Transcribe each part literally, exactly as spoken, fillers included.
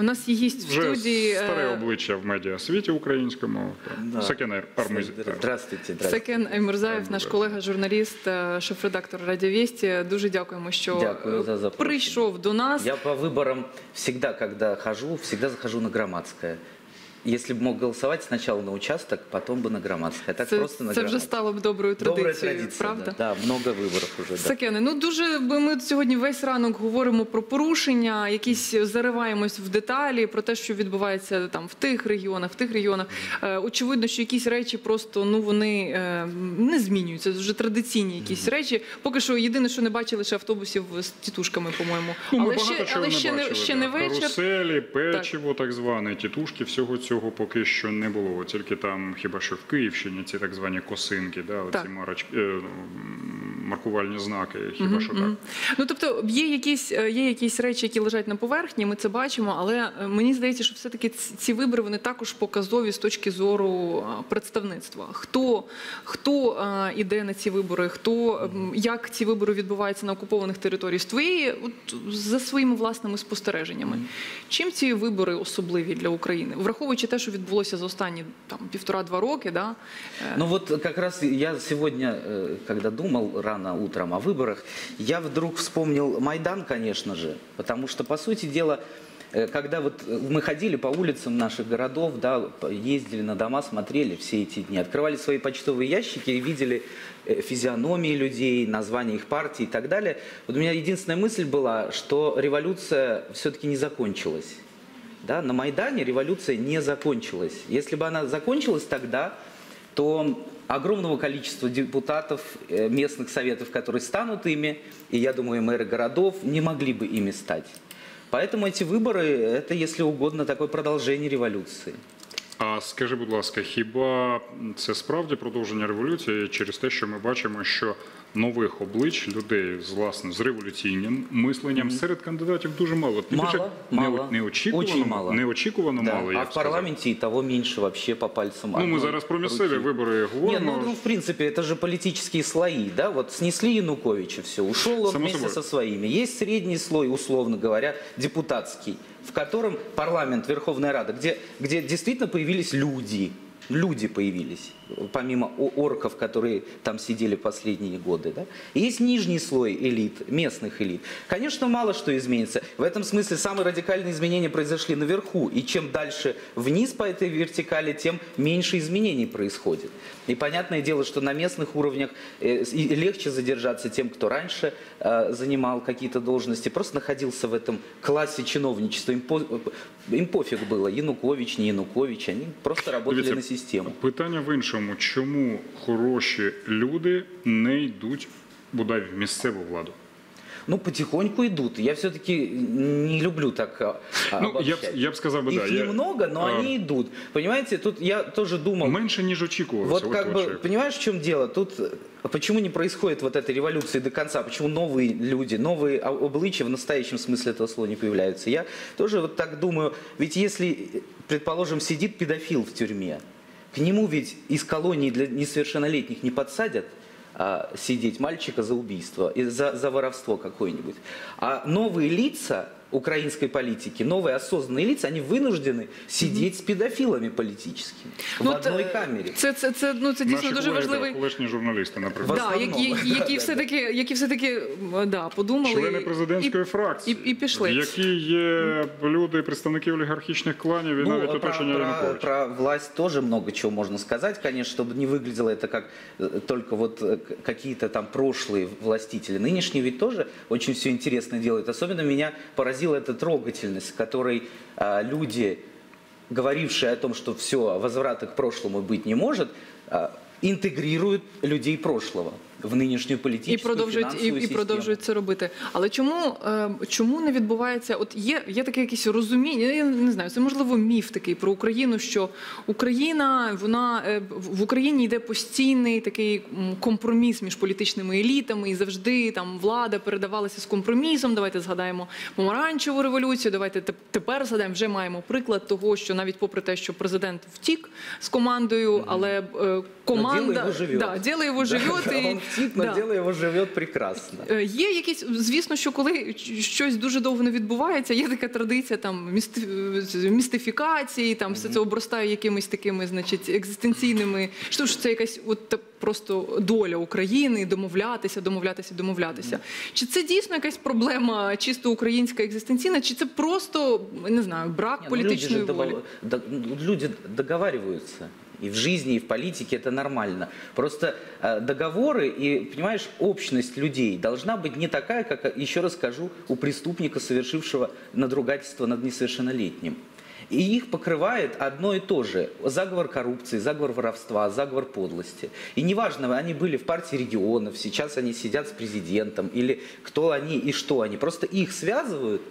У нас є в студії... Вже старе обличчя в медіасвіті українському. Да. Сакен Аймурзаєв, Аймурзаєв, наш колега, журналіст, шеф-редактор Радіо Вести. Дуже дякуємо, що Дякую за прийшов до нас. Я по виборам завжди, коли хожу, завжди захожу на Громадське. Если бы мог голосовать сначала на участок, потом бы на Громадське. Так це, просто на це вже стало б доброю традицією, правда? Да, да, много виборів уже. Да. Сакене, ну дуже ми сьогодні весь ранок говоримо про порушення, якісь зариваємось в деталі, про те, що відбувається там в тих регіонах, в тих регіонах. Е, очевидно, що якісь речі просто, ну вони е, не змінюються, це вже традиційні якісь mm-hmm. речі. Поки що єдине, що не бачили, ще автобусів з тітушками, по-моєму. Ну, але ще, але ще, бачили, не, ще не вечір. Каруселі, печиво так, так зване, тітушки, всього цього. Цього поки що не було, тільки там хіба що в Київщині ці так звані косинки, да, оці марочки, маркувальні знаки, хіба mm-hmm, що так. Mm-hmm. Ну, тобто є якісь, є якісь речі, які лежать на поверхні, ми це бачимо, але мені здається, що все-таки ці вибори, вони також показові з точки зору представництва. Хто, хто іде на ці вибори, хто, як ці вибори відбуваються на окупованих територіях, твої, от, за своїми власними спостереженнями. Mm-hmm. Чим ці вибори особливі для України? Враховуючи те, что відбулося за останні півтора-два роки, да? Ну вот как раз я сегодня, когда думал рано утром о выборах, я вдруг вспомнил Майдан, конечно же, потому что, по сути дела, когда вот мы ходили по улицам наших городов, да, ездили на дома, смотрели все эти дни, открывали свои почтовые ящики и видели физиономии людей, названия их партий и так далее. Вот у меня единственная мысль была, что революция все-таки не закончилась. Да, на Майдане революция не закончилась. Если бы она закончилась тогда, то огромного количества депутатов местных советов, которые станут ими, и, я думаю, мэры городов, не могли бы ими стать. Поэтому эти выборы – это, если угодно, такое продолжение революции. А скажи, будь ласка, хіба це справді продовження революції через те, що ми бачимо, що нових облич людей з, власне, з революційним мисленням mm-hmm. серед кандидатів дуже мало? Мало, мало. Неочікувано мало. Неочікувано да. мало, я а в парламенті і того менше взагалі по пальцям. Ну, ми зараз про місцеві вибори говоримо. Ні, ну, в принципі, це ж політичні слої, да? Вот снесли Януковича, все, ушел он вместе со своими. Есть средний слой, условно говоря, депутатский, в котором парламент, Верховная Рада, где, где действительно появились люди, люди появились, помимо орков, которые там сидели последние годы. Да? И есть нижний слой элит, местных элит. Конечно, мало что изменится. В этом смысле самые радикальные изменения произошли наверху, и чем дальше вниз по этой вертикали, тем меньше изменений происходит. И понятное дело, что на местных уровнях легче задержаться тем, кто раньше занимал какие-то должности, просто находился в этом классе чиновничества. Им, по, им пофиг было, Янукович, не Янукович, они просто работали Дивіться, на систему. Питання в іншому, чому хороші люди не йдуть, бодай, в місцеву владу? Ну, потихоньку идут. Я все-таки не люблю так ну, я, я бы сказал бы, Их да. Их немного, я... но а... они идут. Понимаете, тут я тоже думал... Меньше, не очікувалось. Вот как бы, понимаешь, в чем дело? Тут почему не происходит вот этой революции до конца? Почему новые люди, новые обличия в настоящем смысле этого слова не появляются? Я тоже вот так думаю. Ведь если, предположим, сидит педофил в тюрьме, к нему ведь из колонии для несовершеннолетних не подсадят, сидеть мальчика за убийство, за, за воровство какое-нибудь. А новые лица украинской политики, новые осознанные лица, они вынуждены сидеть mm-hmm. с педофилами политическими ну, в одной камере. Це, це, це, ну, це дійсно Наші дуже важливий... колишні журналісти, наприклад. Да, які, які все-таки, все да, подумали... Члени президентської і, фракції, і, і пішли. Які є люди, представники олігархічних кланів і ну, навіть оточення Януковича. Про власть тоже много чего можно сказать, конечно, чтобы не выглядело это как только вот какие-то там прошлые властители. Нынешние ведь тоже очень все интересно делают. Особенно меня поразило эта трогательность, которой а, люди, говорившие о том, что все, возврата к прошлому быть не может, а, интегрируют людей прошлого в нинішню політичну, фінансову систему. І продовжують це робити. Але чому, чому не відбувається, от є, є таке якесь розуміння, я не знаю, це можливо міф такий про Україну, що Україна, вона, в Україні йде постійний такий компроміс між політичними елітами, і завжди там влада передавалася з компромісом, давайте згадаємо помаранчеву революцію, давайте тепер згадаємо, вже маємо приклад того, що навіть попри те, що президент втік з командою, але команда... Діло його живет. Да, діло його живет, і тік, але діло його живе прекрасно. Є якісь, звісно, що коли щось дуже довго не відбувається, є така традиція там містифікації, там все це обростає якимись такими, значить, екзистенційними, що це якась от просто доля України, домовлятися, домовлятися, домовлятися. Чи це дійсно якась проблема чисто українська екзистенційна, чи це просто, не знаю, брак політичної волі? Люди договарюються. И в жизни, и в политике это нормально. Просто договоры и, понимаешь, общность людей должна быть не такая, как, еще раз скажу, у преступника, совершившего надругательство над несовершеннолетним. И их покрывает одно и то же. Заговор коррупции, заговор воровства, заговор подлости. И неважно, они были в партии регионов, сейчас они сидят с президентом, или кто они и что они. Просто их связывают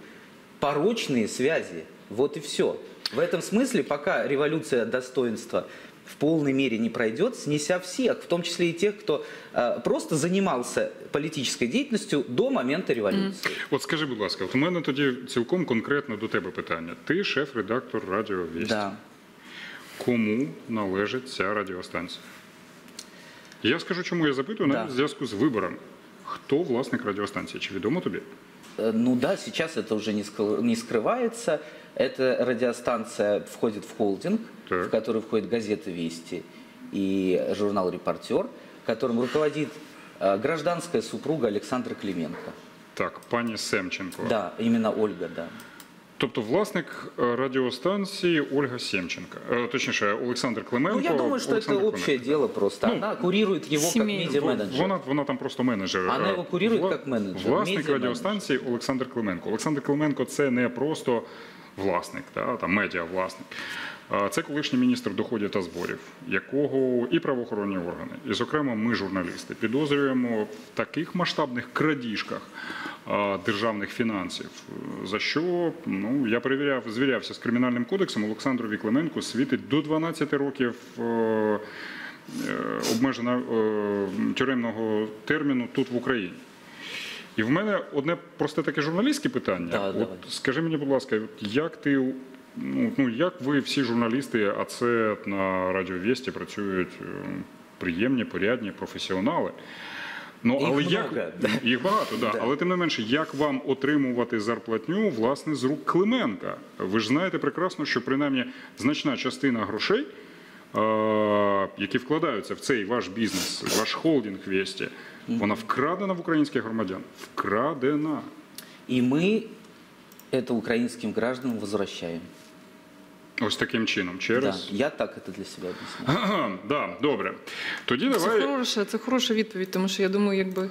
порочные связи. Вот и все. В этом смысле, пока революция достоинства в полной мере не пройдет, снеся всех, в том числе и тех, кто э, просто занимался політичною діяльністю до моменту революції. От скажи, будь ласка, у мене тоді цілком конкретно до тебе питання. Ти шеф-редактор Радіо Вісті. Кому належить ця радіостанція? Я скажу, чому я запитую, навіть в зв'язку з виборами. Хто власник радіостанції? Чи відомо тобі? Ну да, сейчас это уже не скрывается. Эта радиостанция входит в холдинг, так. в который входит газета «Вести» и журнал «Репортер», которым руководит гражданская супруга Александра Клименко. Так, пані Семченко. Да, именно Ольга, да. Тобто власник радиостанции Ольга Семченко, точніше, Олександр Клименко. Ну, я думаю, что это общее дело просто. Ну, она курирует его как медиа-менеджер. Вона, вона там просто менеджер. Она его курирует Вла... как менеджер. Власник радиостанции Олександр Клименко. Олександр Клименко – це не просто власник, да, там, медіа-власник. Це колишній міністр доходів та зборів, якого і правоохоронні органи, і, зокрема, ми, журналісти, підозрюємо в таких масштабних крадіжках державних фінансів, за що, ну, я перевіряв, звірявся з Кримінальним кодексом, Олександрові Клименку світить до дванадцяти років е, обмежена е, тюремного терміну тут в Україні. І в мене одне просте таке журналістське питання. Да, от, скажи мені, будь ласка, як ти... Ну, як ви всі журналісти, а це на Радіо Вісті працюють приємні, порядні, професіонали. Ну, їх, але як... багато, да. їх багато, да. Да. Але тим не менше, як вам отримувати зарплатню, власне, з рук Клименка? Ви ж знаєте прекрасно, що принаймні значна частина грошей, які вкладаються в цей ваш бізнес, ваш холдинг Вісті, вона вкрадена в українських громадян. Вкрадена. І ми... это украинским гражданам возвращаем. Ось таким чином, через... Да, я так это для себя объясняю. Ага, да, добре. Тоді давай... Це хороша, це хороша відповідь, тому що я думаю, якби, е,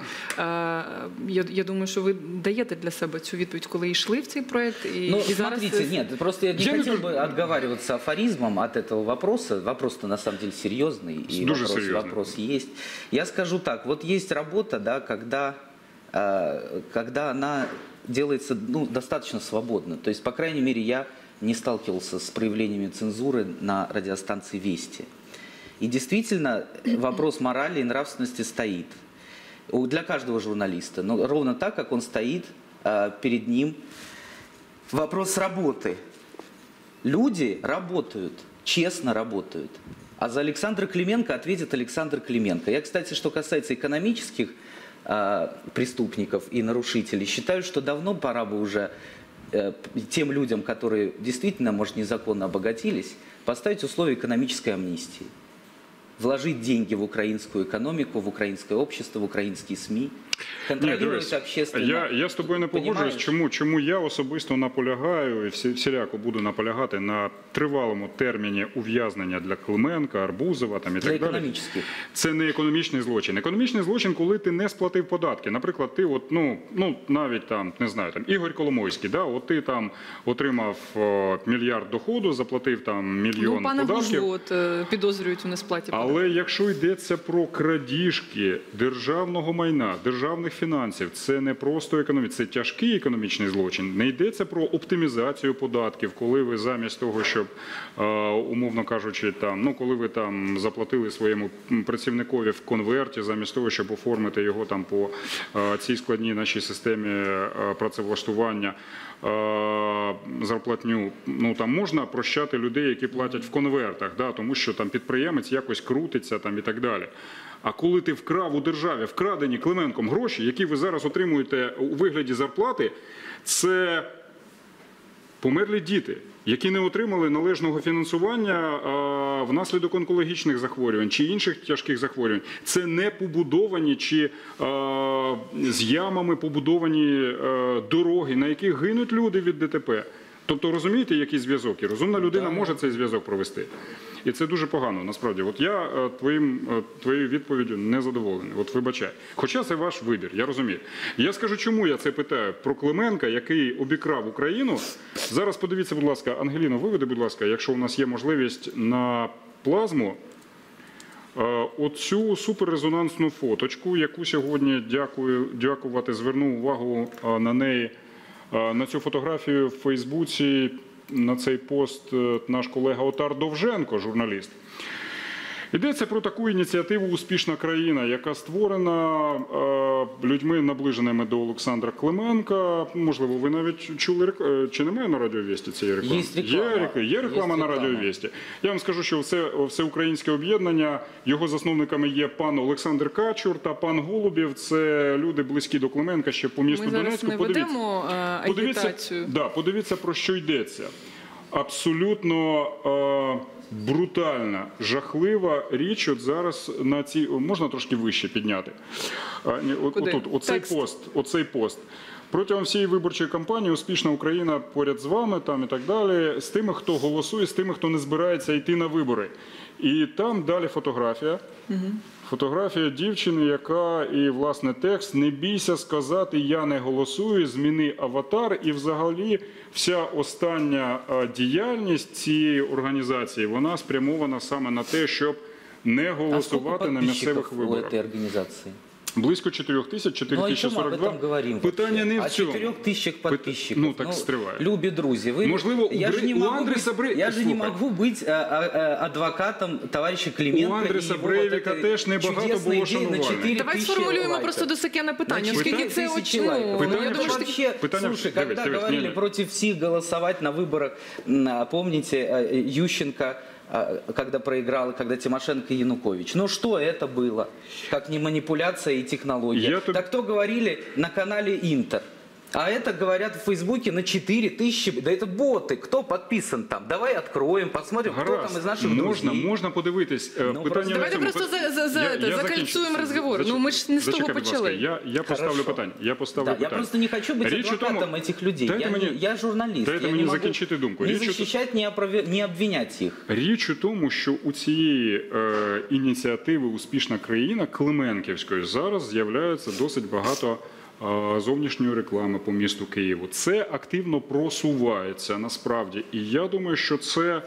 я, я думаю, що ви даєте для себе цю відповідь, коли йшли в цей проект. І, ну, і смотрите, зараз... нет, просто я не я хотів не... би отговариваться афоризмом от этого вопроса. Вопрос-то на самом деле серьезный, и дуже вопрос, серьезный. Вопрос есть. Я скажу так, вот есть работа, да, когда, э, когда она... делается, ну, достаточно свободно. То есть, по крайней мере, я не сталкивался с проявлениями цензуры на радиостанции «Вести». И действительно, вопрос морали и нравственности стоит для каждого журналиста. Но ровно так, как он стоит перед ним. Вопрос работы. Люди работают, честно работают. А за Александра Клименко ответит Александр Клименко. Я, кстати, что касается экономических преступников и нарушителей, считаю, что давно пора бы уже тем людям, которые действительно, может, незаконно обогатились, поставить условия экономической амнистии. Вложить деньги в украинскую экономику, в украинское общество, в украинские СМИ, контролировать общественное... Я, я з тобою не погоджуюсь, чому, чому я особисто наполягаю і всіляко буду наполягати на тривалому терміні ув'язнення для Клименка, Арбузова там, і для так далі. Це не економічний злочин. Економічний злочин, коли ти не сплатив податки. Наприклад, ти от, ну, ну, навіть там, не знаю, там, Ігор Коломойський, да, от ти там отримав о, мільярд доходу, заплатив там мільйон ну, пана податків. Ну, пана Гужу підозрюють у несплаті податків. Але якщо йдеться про крадіжки державного майна, державних фінансів, це не просто економічний, це тяжкий економічний злочин. Не йдеться про оптимізацію податків, коли ви замість того, щоб, умовно кажучи, там, ну, коли ви там заплатили своєму працівникові в конверті, замість того, щоб оформити його там по цій складній нашій системі працевлаштування, зарплатню, ну там можна прощати людей, які платять в конвертах, да, тому що там підприємець якось крутиться там і так далі. А коли ти вкрав у державі вкрадені Клименком гроші, які ви зараз отримуєте у вигляді зарплати, це померлі діти, які не отримали належного фінансування внаслідок онкологічних захворювань чи інших тяжких захворювань. Це не побудовані чи з ямами побудовані дороги, на яких гинуть люди від ДТП. Тобто, розумієте, які зв'язок? І розумна людина може цей зв'язок провести. І це дуже погано, насправді. От я твоїм, твоєю відповіддю не задоволений. От вибачай. Хоча це ваш вибір, я розумію. Я скажу, чому я це питаю про Клименка, який обікрав Україну. Зараз подивіться, будь ласка, Ангеліно, виведи, будь ласка, якщо у нас є можливість, на плазму оцю суперрезонансну фоточку, яку сьогодні, дякую, дякувати, звернув увагу на неї, на цю фотографію в Фейсбуці, на цей пост наш колега Отар Довженко, журналіст. Йдеться про таку ініціативу «Успішна країна», яка створена людьми, наближеними до Олександра Клименка. Можливо, ви навіть чули реклами. Чи немає на Радіо Вести цієї реклами? Є реклама, є реклама на Радіо Вести. Я вам скажу, що все, всеукраїнське об'єднання, його засновниками є пан Олександр Качур та пан Голубів. Це люди близькі до Клименка ще по місту Донецьку. Ми зараз не ведемо агітацію. Да, подивіться, про що йдеться. Абсолютно е, брутальна, жахлива річ. От зараз на цій... Можна трошки вище підняти? А, ні, от, отут, оцей пост, оцей пост. Протягом всієї виборчої кампанії «Успішна Україна» поряд з вами там, і так далі, з тими, хто голосує, з тими, хто не збирається йти на вибори. І там далі фотографія. Угу. Фотографія дівчини, яка і, власне, текст «Не бійся сказати, я не голосую, зміни аватар». І взагалі вся остання діяльність цієї організації, вона спрямована саме на те, щоб не голосувати на місцевих виборах. Близько чотирьох тисяч, чотири тисячі сорок два. Ну, питання не в цьому. О чотирьох тисячах підписчиків. Ну, так стриває. Ну, любі друзі, ви... Можливо, у, я Бри... у Андреса Брейвика... Я ж не можу бути адвокатом товариша Клименко. У Андреса Брейвика вот теж небагато було шанувальних. Давайте сформулюємо просто до Сакена питання. Скільки це очнуло? Питання, що... Слушай, коли говорили проти всіх голосувати на виборах, пам'ятаєте, Ющенко... когда проиграл, когда Тимошенко и Янукович. Ну что это было? Как не манипуляция и технология. Я... Так то говорили на канале Интер. А это говорят в Фейсбуке на четыре тысячи. Да это боты. Кто подписан там? Давай откроем, посмотрим, Гараз, кто там из наших можно, друзей. Можно подивитись. Ну, просто... Давайте просто за, за, за, я, я закольцуем разговор. Зач... Ну мы же не с того почали. Я, я поставлю питание. Я, поставлю да, питание. Я просто не хочу быть Речь адвокатом тому... этих людей. Я, мне... я журналист. Я не могу не защищать, не, опров... не обвинять их. Річ у тому, що у цієї е, ініціативи «Успішна країна» Клименківської зараз з'являється досить багато зовнішньої реклами по місту Києву. Це активно просувається насправді. І я думаю, що це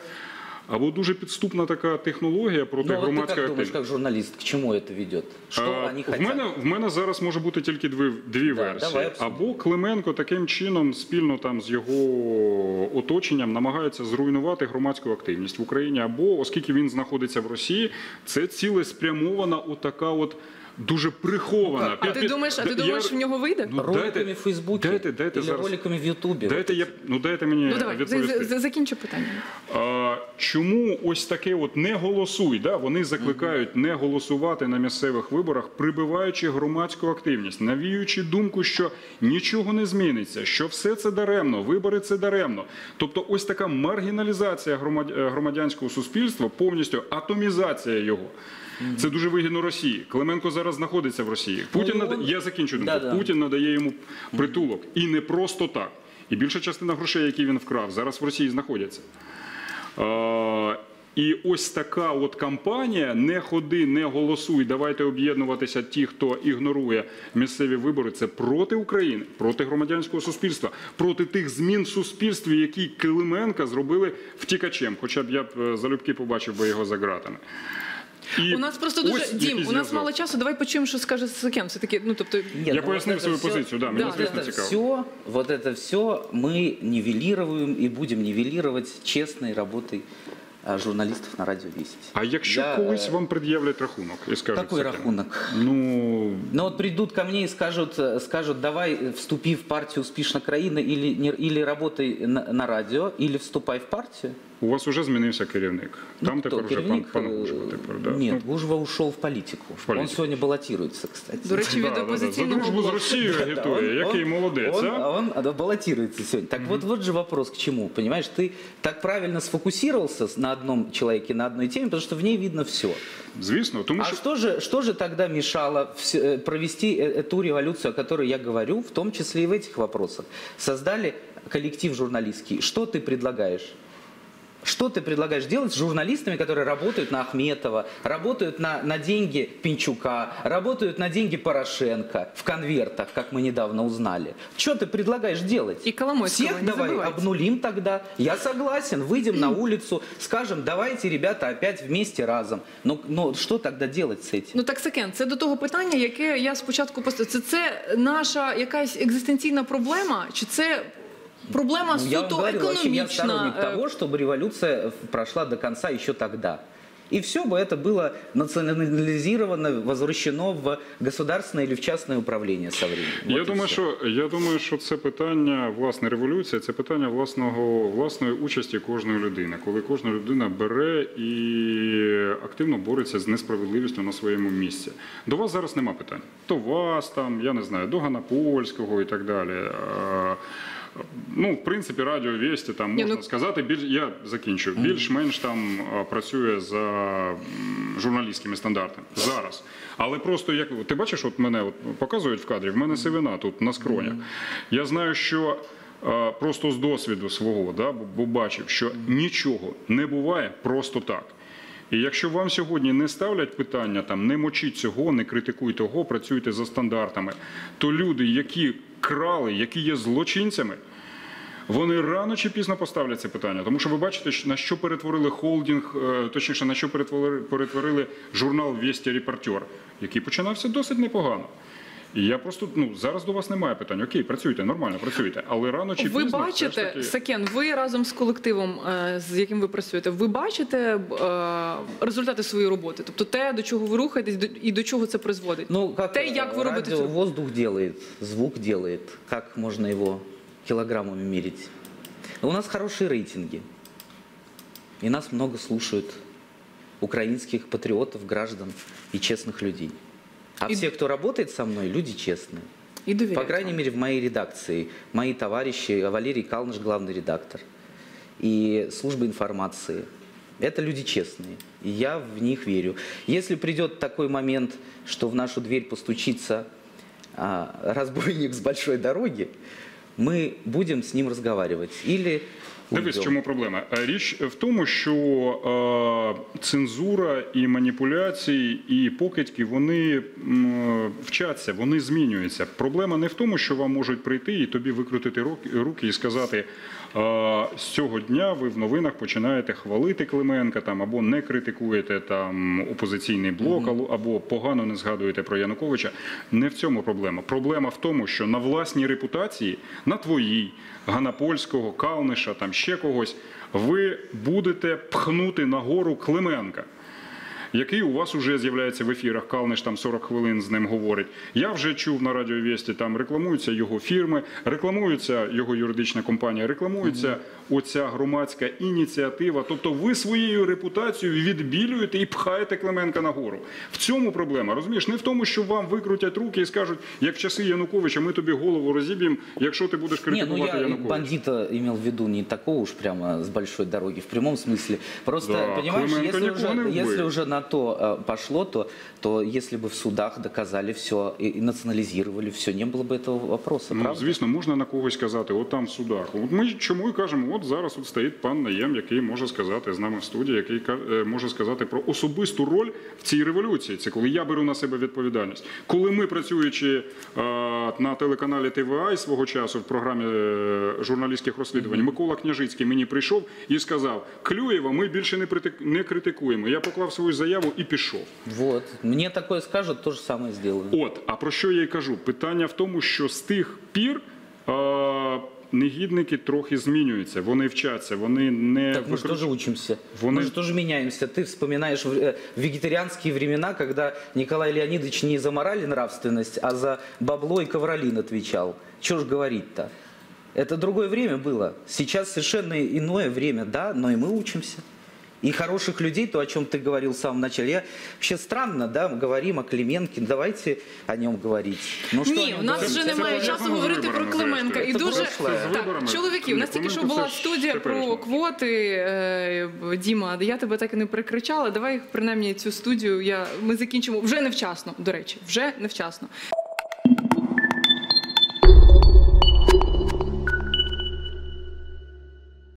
або дуже підступна така технологія проти громадської активності. Ну, а ти як думаєш, як журналіст, к чому це веде? Що вони хочуть? В мене зараз може бути тільки дві версії. Або Клименко таким чином спільно там з його оточенням намагається зруйнувати громадську активність в Україні, або, оскільки він знаходиться в Росії, це цілеспрямована отака от дуже прихована. А ти думаєш, а ти думаєш, в нього вийде? Роликами в Фейсбуці або роликами в Ютубі. Дайте я, ну дайте мені відповісти. Закінчу питання. Чому ось таке от не голосуй, да, вони закликають не голосувати на місцевих виборах, прибиваючи громадську активність, навіюючи думку, що нічого не зміниться, що все це даремно, вибори це даремно. Тобто ось така маргіналізація громадянського суспільства, повністю атомізація його. Це дуже вигідно Росії. Клименко зараз знаходиться в Росії. Путін нада... Я закінчу думку. Да, да. Путін надає йому притулок. І не просто так. І більша частина грошей, які він вкрав, зараз в Росії знаходяться. А, і ось така от кампанія «Не ходи, не голосуй, давайте об'єднуватися ті, хто ігнорує місцеві вибори» – це проти України, проти громадянського суспільства, проти тих змін в суспільстві, які Клименка зробили втікачем. Хоча б я б залюбки побачив би його за ґратами. І у нас просто дуже... Дім, у нас мало часу, давай почуємо, що скаже Сакен. Все-таки, ну, тобто... Я ну, пояснив вот свою все... позицию, да, да. Мне интересно, это цікаво. Все, вот это все мы нивелируем и будем нивелировать честной работой журналистов на Радио Вести. А якщо я, колись вам предъявлять рахунок и скажут... Какой рахунок? Ну... Ну вот придут ко мне и скажут, скажут, давай вступи в партию «Успішна країна» или, или работай на, на радио, или вступай в партию. У вас уже изменился керівник. Там ну, теперь уже пан, пан Гужва. Тепер, да. Нет, ну, Гужва ушел в политику. в политику. Он сегодня баллотируется, кстати. До речи, да, да, да. За дружбу с Россией агитує, який молодец. Он, а? он, он баллотируется сегодня. Так mm-hmm. вот, вот же вопрос к чему, понимаешь? Ты так правильно сфокусировался на одном человеке, на одной теме, потому что в ней видно все. Звісно, тому, а що... Что, же, что же тогда мешало провести эту революцию, о которой я говорю, в том числе и в этих вопросах? Создали коллектив журналистский. Что ты предлагаешь? Что ты предлагаешь делать с журналистами, которые работают на Ахметова, работают на, на деньги Пинчука, работают на деньги Порошенко в конвертах, как мы недавно узнали? Что ты предлагаешь делать? И Коломойского всех не давай забывайте. Обнулим тогда. Я согласен, выйдем на улицу, скажем, давайте, ребята, опять вместе разом. Но, но что тогда делать с этим? Ну так, Сакен, це до того питання, яке я спочатку поставила. Це, це наша якась екзистенційна проблема? Чи це... Проблема ну, суто говорил, экономична. Я сторонник того, чтобы революция прошла до конца еще тогда. И все бы это было национализировано, возвращено в государственное или в частное управление со временем. Я, вот думаю, що, я думаю, що це питання, власне, революція, це питання власного, власної участі кожної людини. Коли кожна людина бере і активно бореться з несправедливістю на своєму місці. До вас зараз нема питань. До вас, там, я не знаю, до Ганапольського і так далі. Ну, в принципі, Радіо Вести, там, можна ну... сказати, біль... я закінчу, mm-hmm. більш-менш там працює за журналістськими стандартами. Зараз. Але просто, як ти бачиш, от мене от, показують в кадрі, в мене сивина тут на скронях. Mm-hmm. Я знаю, що просто з досвіду свого, да, бо бачив, що нічого не буває просто так. І якщо вам сьогодні не ставлять питання, там, не мочіть цього, не критикуйте того, працюйте за стандартами, то люди, які крали, які є злочинцями, вони рано чи пізно поставлять це питання. Тому що ви бачите, на що перетворили холдинг, точніше, на що перетворили, перетворили журнал «Вести Репортер», який починався досить непогано. І я просто, ну, зараз до вас немає питань. Окей, працюйте, нормально, працюйте. Але рано чи пізно... Ви бачите, таки... Сакен, ви разом з колективом, з яким ви працюєте, ви бачите результати своєї роботи? Тобто те, до чого ви рухаєтесь і до чого це призводить? Ну, як те, як ви робите... Радіо воздух делает, звук делает. Як можна його кілограмами мірити? У нас хороші рейтинги. І нас много слушают українських патріотів, граждан і чесних людей. А и... все, кто работает со мной, люди честные. И доверяют. По крайней мере, в моей редакции. Мои товарищи, Валерий Калныш, главный редактор. И служба информации. Это люди честные. И я в них верю. Если придет такой момент, что в нашу дверь постучится а, разбойник с большой дороги, мы будем с ним разговаривать. Или... Дивись, в чому проблема. Річ в тому, що е, цензура і маніпуляції, і покидьки, вони м, вчаться, вони змінюються. Проблема не в тому, що вам можуть прийти і тобі викрутити руки і сказати, е, з цього дня ви в новинах починаєте хвалити Клименка, там, або не критикуєте там, опозиційний блок, mm-hmm. або погано не згадуєте про Януковича. Не в цьому проблема. Проблема в тому, що на власній репутації, на твоїй, Ганапольського, Калниша, там, ще когось, ви будете пхнути нагору Клименка, який у вас вже з'являється в ефірах. Калниш там сорок хвилин з ним говорить. Я вже чув на Радіо Весті, там рекламуються його фірми, рекламується його юридична компанія, рекламується mm-hmm. оця громадська ініціатива. Тобто ви своєю репутацією відбілюєте і пхаєте Клименка нагору. В цьому проблема, розумієш? Не в тому, що вам викрутять руки і скажуть, як в часи Януковича, ми тобі голову розіб'ємо, якщо ти будеш критикувати Януковича. Ні, ну я бандита имел в виду не такого уж прямо з большой дороги, в прямому смислі. Просто, да, понимаєш, якщо вже на то пошло, то, то если бы в судах доказали все и национализировали все, не было бы этого вопроса, ну, правда? Звісно, можна на когось казати, от там в судах. От ми чому і кажемо, от зараз от стоїть пан Найєм, який може сказати з нами в студії, який може сказати про особисту роль в цій революції. Це коли я беру на себе відповідальність. Коли ми, працюючи е, на телеканалі ТВА свого часу в програмі е, журналістських розслідувань, mm-hmm. Микола Княжицький мені прийшов і сказав, Клюєва ми більше не, притик... не критикуємо. Я поклав свою заяву і пішов. Вот. Мені таке скажуть, то ж саме зроблю. От, а про що я й кажу? Питання в тому, що з тих пір а, негідники трохи змінюються, вони вчаться, вони не... Так ми ж теж учимося, вони... ми ж теж міняємося. Ти вспоминаєш вегетаріанські времена, коли Николай Леонидович не за мораль і нравственность, а за бабло і ковролин відповідав. Чого ж говорити-то? Это другое время было. Сейчас совершенно иное время, да, но и мы учимся. И хороших людей, то, о чем ты говорил в самом начале. Я, вообще странно, да, мы говорим о Клименке, давайте о нем говорить. Ну, що ні, у нас вже немає часу говорити про Клименка. І дуже... Так, чоловіки, у нас тільки що була студія про квоти. Діма, я тебе так і не перекричала. Давай, принаймні, цю студію я... ми закінчимо вже невчасно, до речі, вже невчасно.